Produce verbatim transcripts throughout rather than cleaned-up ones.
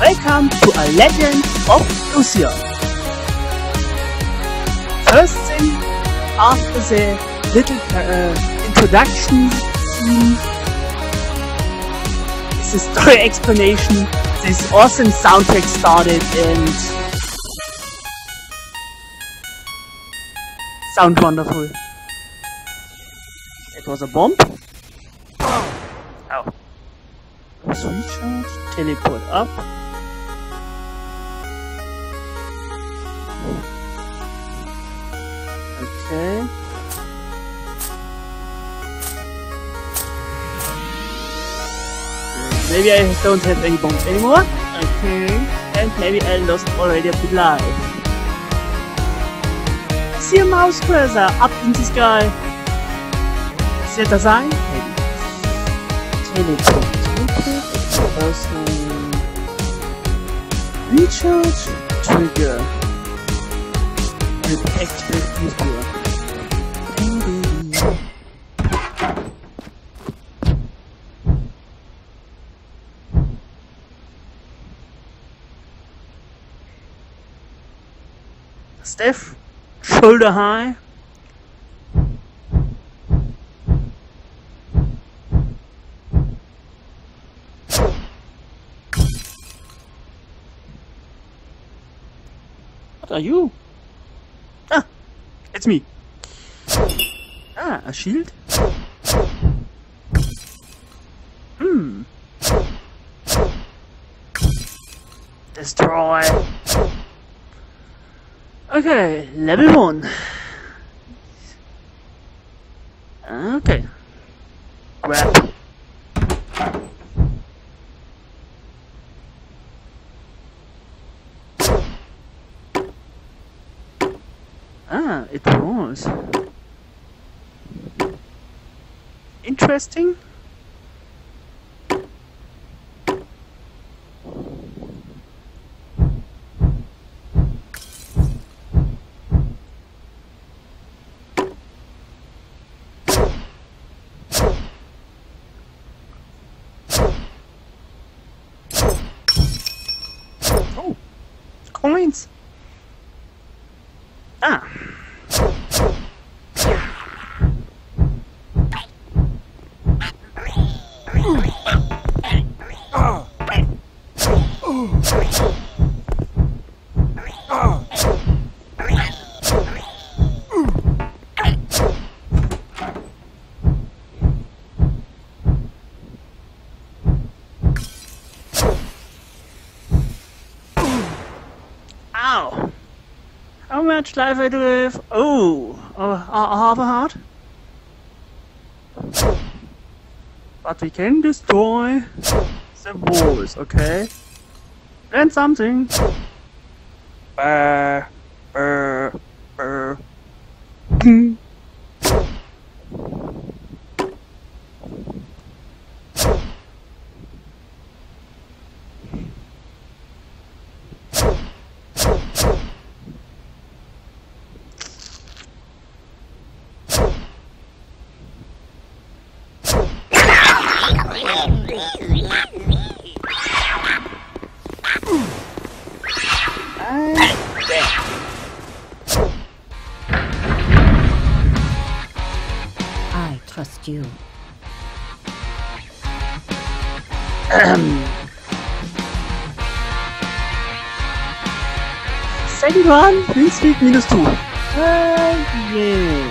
Welcome to a Legend of Lucia. First thing, after the little uh, introduction scene, the story explanation, this awesome soundtrack started and sound wonderful. It was a bomb. Oh. Recharge, teleport up. Okay. Maybe I don't have any bombs anymore. Okay. And maybe I lost already a bit life. I see a mouse cursor up in the sky. Is that a sign? Maybe. Teleport. Person recharge trigger with active trigger. Stiff, shoulder high. Are you? Ah, it's me. Ah, a shield. Hmm. Destroy. Okay, level one. Okay. Grab. Ah, it was interesting. Oh, coins. Ah. Oh. Oh. How much life I do have? Oh, uh, half a heart. But we can destroy the walls, okay? And something. Uh, uh, uh. I trust you. Second one, win speed minus two. Uh, yeah.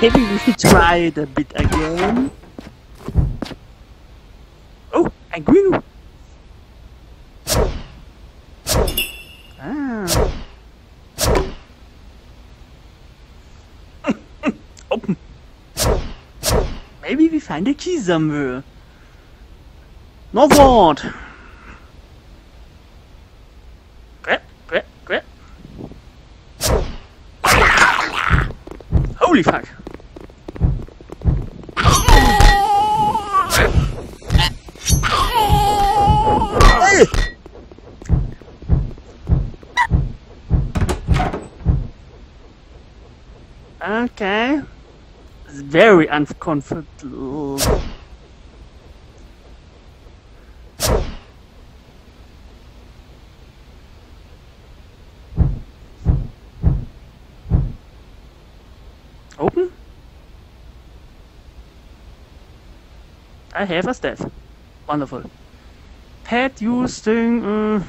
Maybe we should try it a bit again. Oh, I grew! Ah. Open! Maybe we find a key somewhere. Northward! Grab, grab, grab. Holy fuck! Okay. It's very uncomfortable. Open? I have a staff. Wonderful. Pet using... Uh,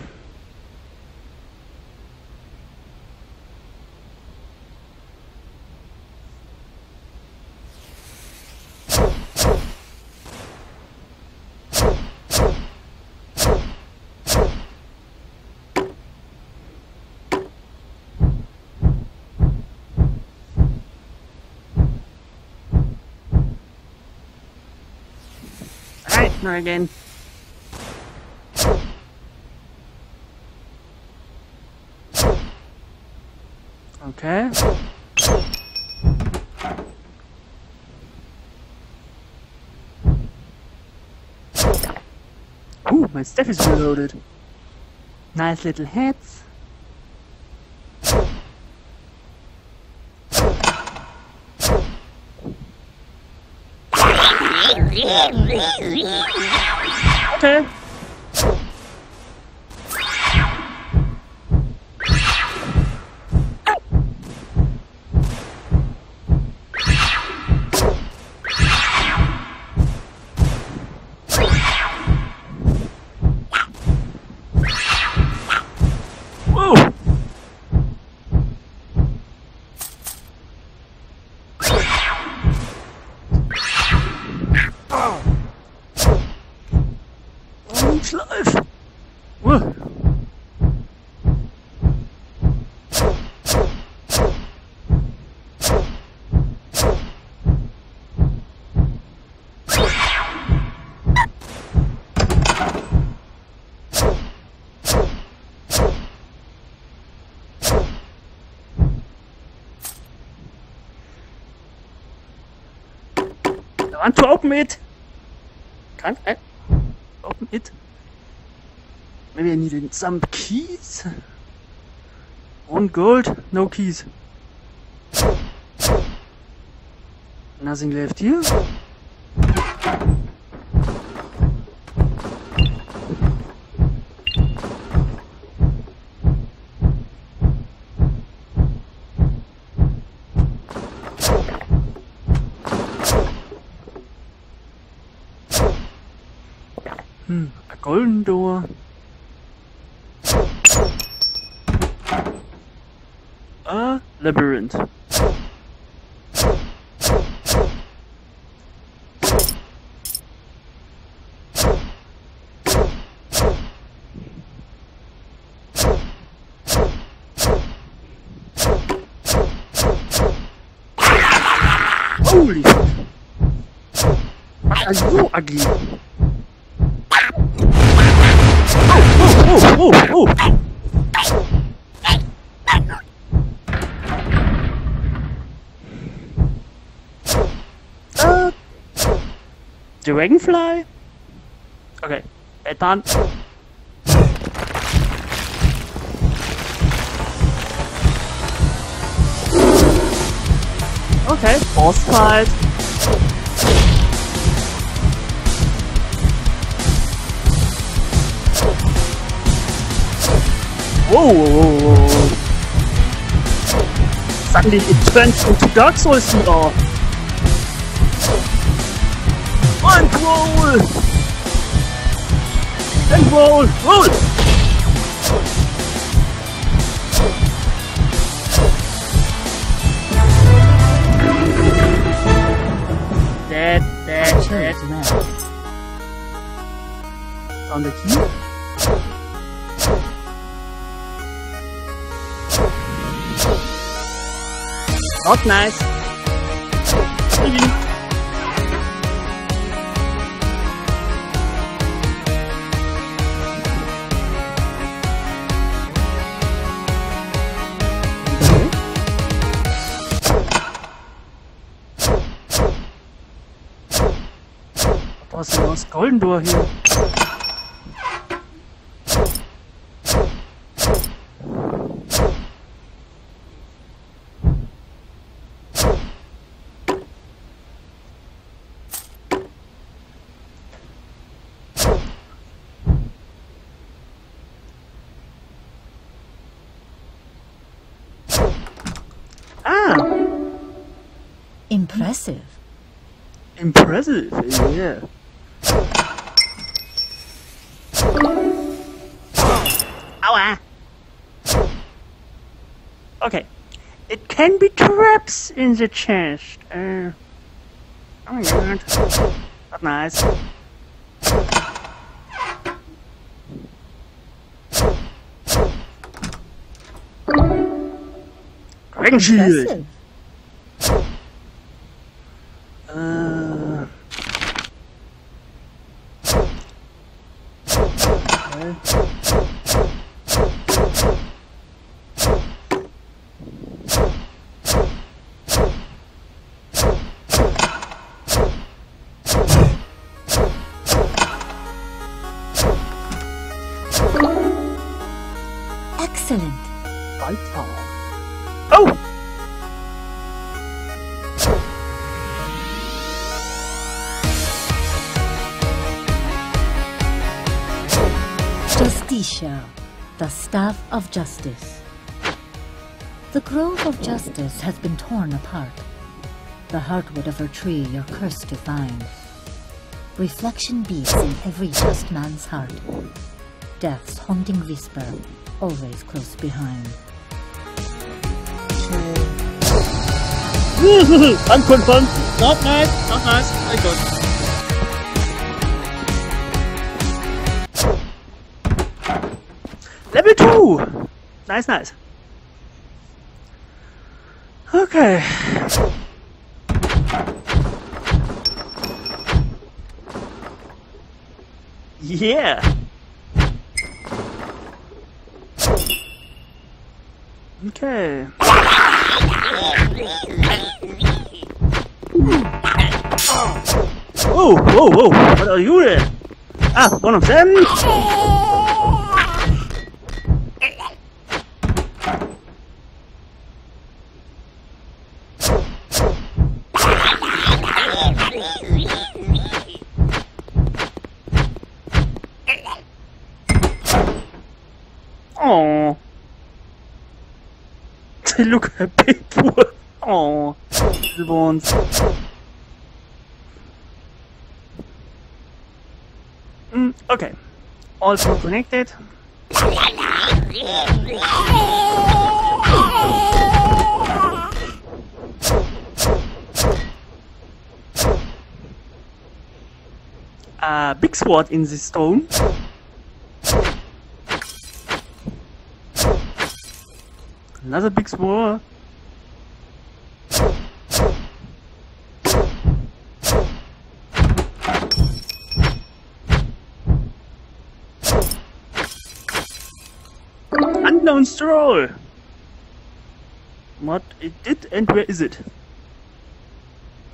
again. Okay. Ooh, my staff is reloaded. Nice little heads. Okay. I want to open it! Can't I open it? Maybe I needed some keys? One gold, no keys. Nothing left here. Golden door. A labyrinth. Holy! Are you ugly? Oh, oh. Uh, dragonfly? Okay, it's done. Okay, boss fight. Whoa, whoa, whoa, whoa. Suddenly it turns into Dark Souls C R. And roll! And roll! Roll! Dead, dead, dead, man. Found the key? Not nice. Was ist das Golden Door hier? Impressive. Impressive, yeah. Ow! Okay. It can be traps in the chest. Uh, oh yeah, not nice. Dragon shield. Uh. Okay. The Staff of Justice. The grove of justice has been torn apart. The heartwood of her tree you're cursed to find. Reflection beats in every just man's heart. Death's haunting whisper, always close behind. I'm confirmed. Not nice, not nice. I got it. Level two! Nice, nice. Okay. Yeah! Okay. Whoa, whoa, whoa! What are you there? Ah, one of them? Look at people. Oh, the ones. Mm, okay. Also connected. Uh, big sword in the stone. Another big sword. Unknown stroll. What it did and where is it?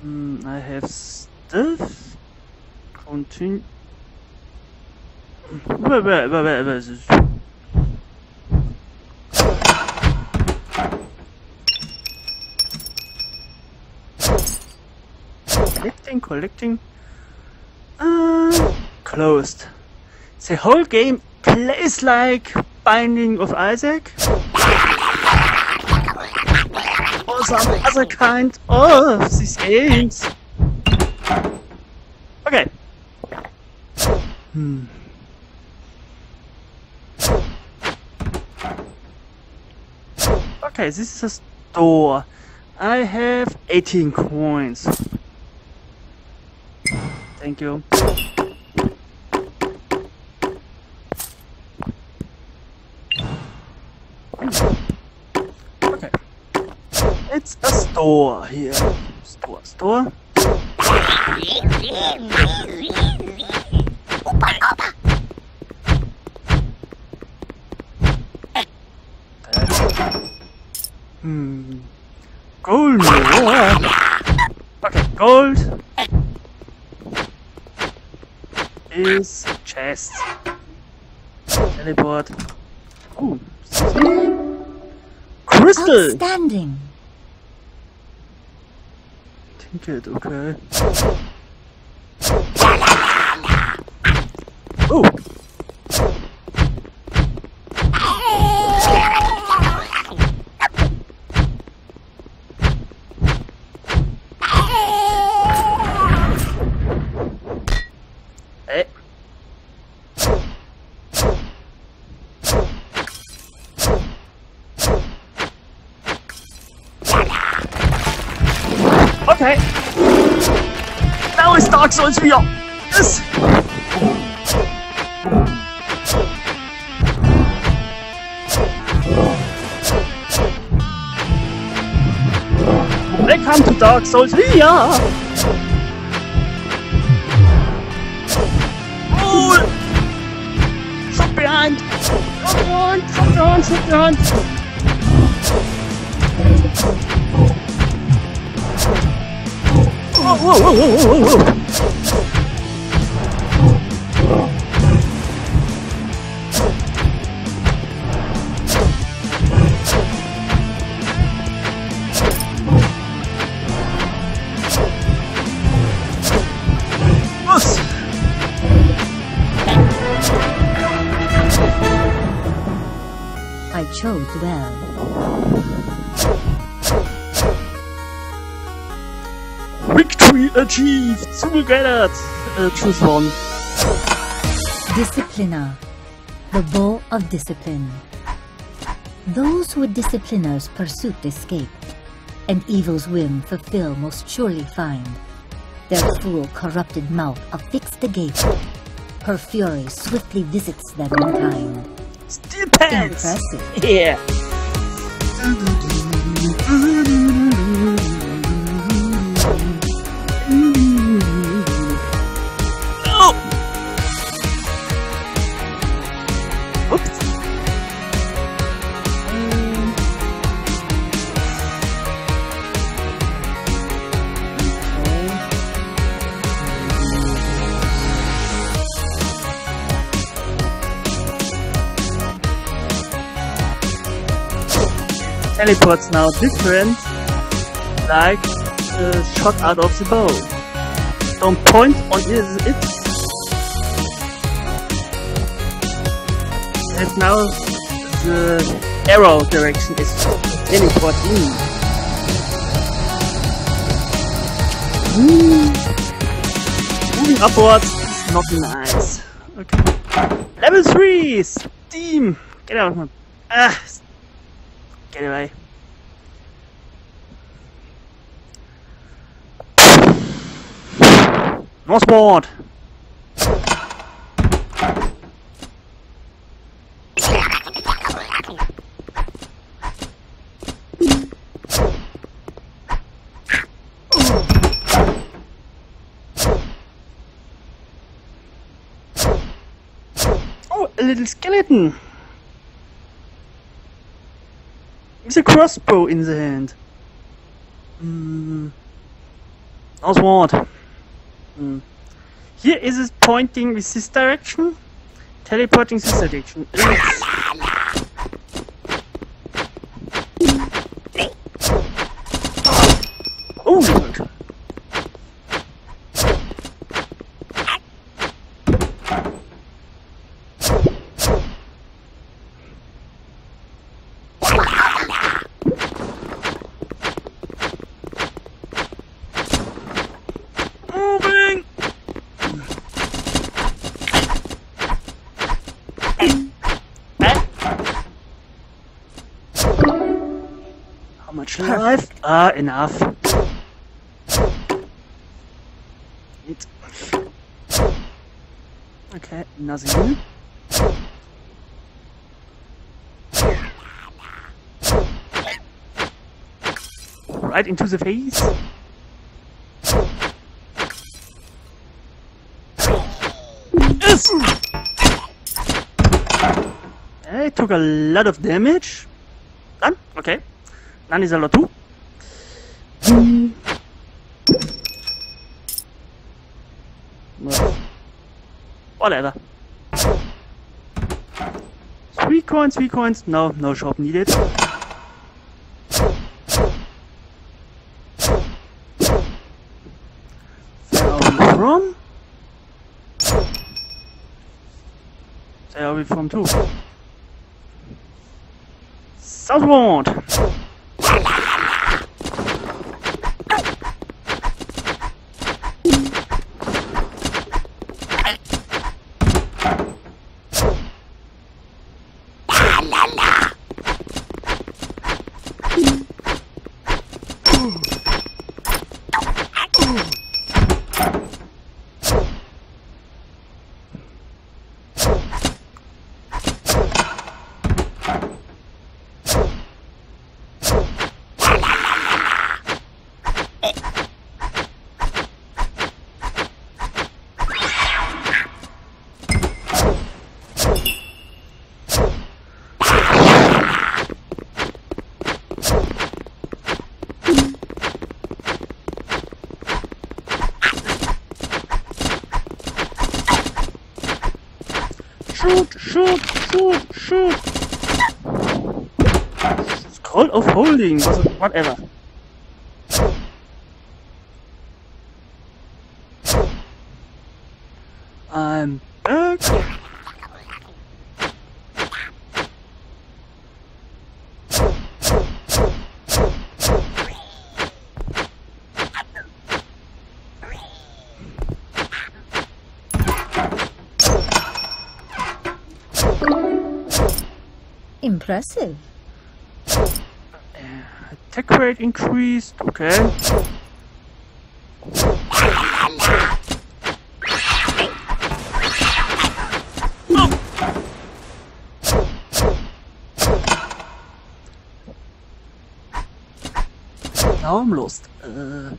Mm, I have stuff. Continue. Where, where, where, where, where is it? Collecting, collecting. Uh, closed. The whole game plays like Binding of Isaac or some other kind of these games. Okay. Hmm. Okay, this is a store. I have eighteen coins. Thank you. Okay. It's a store here. Store, store. Hmm. Gold. Okay, gold. Is chest. Teleport. Ooh. Crystal! Outstanding! Tinkered, okay. Ooh! Okay. Now it's Dark Souls for y'all. Yes! Welcome to Dark Souls Lucia! Oh! Stop behind! Stop behind! Stop behind! Stop behind! Whoa, whoa, whoa, whoa, whoa, whoa! I chose well. Victory achieved! Super great at! Uh, choose one. Disciplina. The bow of discipline. Those with discipliners' pursuit escape, and evil's whim fulfill most surely find. Their cruel, corrupted mouth affix the gate. Her fury swiftly visits them in time. Impressive. Yeah. Oh. Oops. Teleports now different, like the uh, shot out of the bow. Don't point on it. And now the arrow direction is teleporting. Mm. Moving upwards is not nice. Okay. Level three! Steam! Get out of my... Ah! Get away. No spawn! Oh, a little skeleton! With a crossbow in the hand. Mm. No sword. Mm. Here is it pointing with this direction, teleporting this direction. Oh, good. Life ah enough. It. Okay, nothing. Right into the face. Yes. I took a lot of damage. Done. Okay. None is a lot too. Mm. Well, whatever. Three coins, three coins. No, no shop needed. Where are we from? Where are we from too? Southward. Of holding, whatever. I'm back. Impressive. Attack rate increased, okay. Now I'm lost. Uh...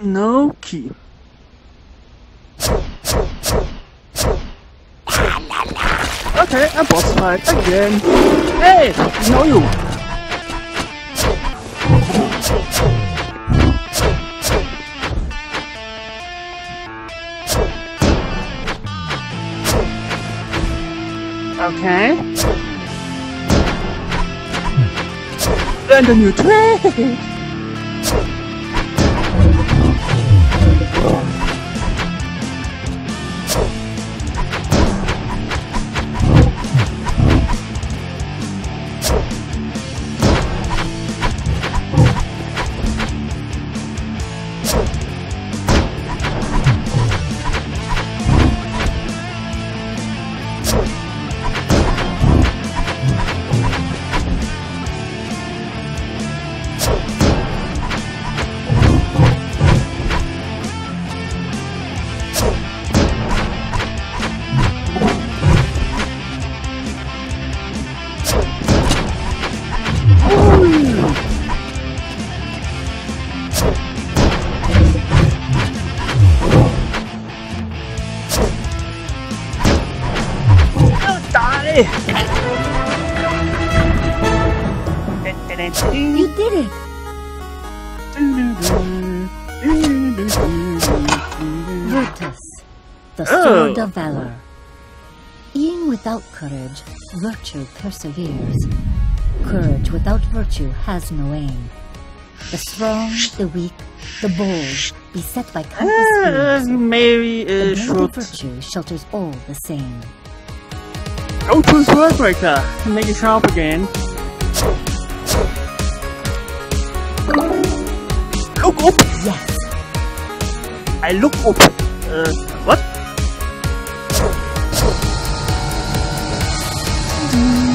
No key. Okay, a boss fight again. Hey, no you. Okay. And a new trick. Of valor. Being without courage, virtue perseveres. Courage without virtue has no aim. The strong, the weak, the bold, beset by countless fears. Uh, maybe uh, should... virtue shelters all the same. Go to his word breaker. Make it sharp again. Look up. Yes. I look up. Uh, what? Mm-hmm.